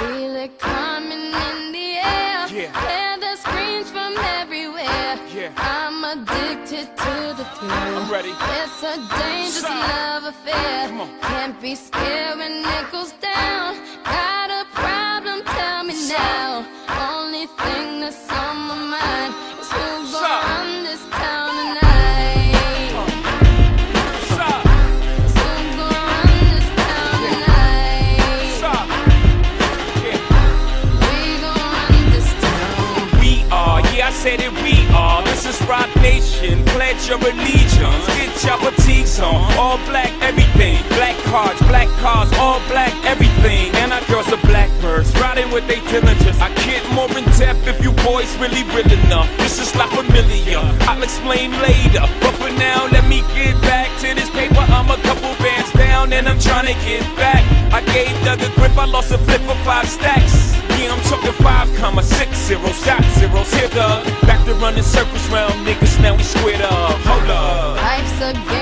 Feel it coming in the air. Hear the screams from everywhere. I'm addicted to the thrill. I'm ready. It's a dangerous love affair. Can't be scared when it goes down. Got a problem? Tell me now. Only thing that's on my mind is who's gonna run this town tonight. That we are. This is Rock Nation. Pledge your allegiance. Get your boutiques on. All black everything. Black cards, all black everything. And our girls are blackbirds, riding with they diligence. I can't more in depth if you boys really real enough. This is La Familia. I'll explain later. But for now, let me get back to this paper. I'm a couple bands down and I'm trying to get back. I gave Doug a grip. I lost a flip for 5 stacks. Yeah, I'm talking 5, 6, 0, shot zeros. Hit up. Back to running circles round niggas, now we squared up. Hold up. Life's a